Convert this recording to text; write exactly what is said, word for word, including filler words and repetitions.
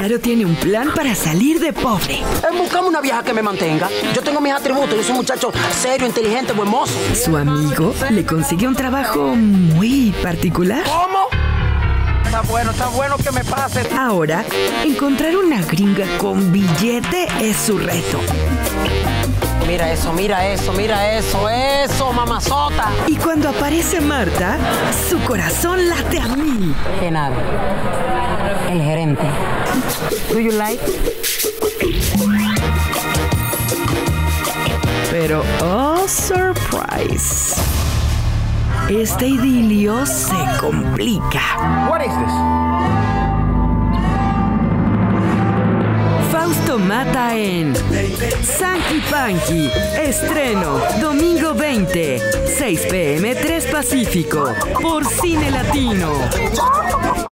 Genaro tiene un plan para salir de pobre. Eh, buscamos una vieja que me mantenga. Yo tengo mis atributos. Yo soy un muchacho serio, inteligente, buen mozo. Su amigo le consiguió un trabajo muy particular. ¿Cómo? Está bueno, está bueno que me pase. Ahora, encontrar una gringa con billete es su reto. Mira eso, mira eso, mira eso, eso, mamazota. Y cuando aparece Marta, su corazón late a mí. Genaro, el gerente. Do you like? Pero, oh, surprise. Este idilio se complica. What is this? Fausto Mata en Sanky Panky. Estreno domingo veinte, seis p m tres Pacífico, por Cine Latino.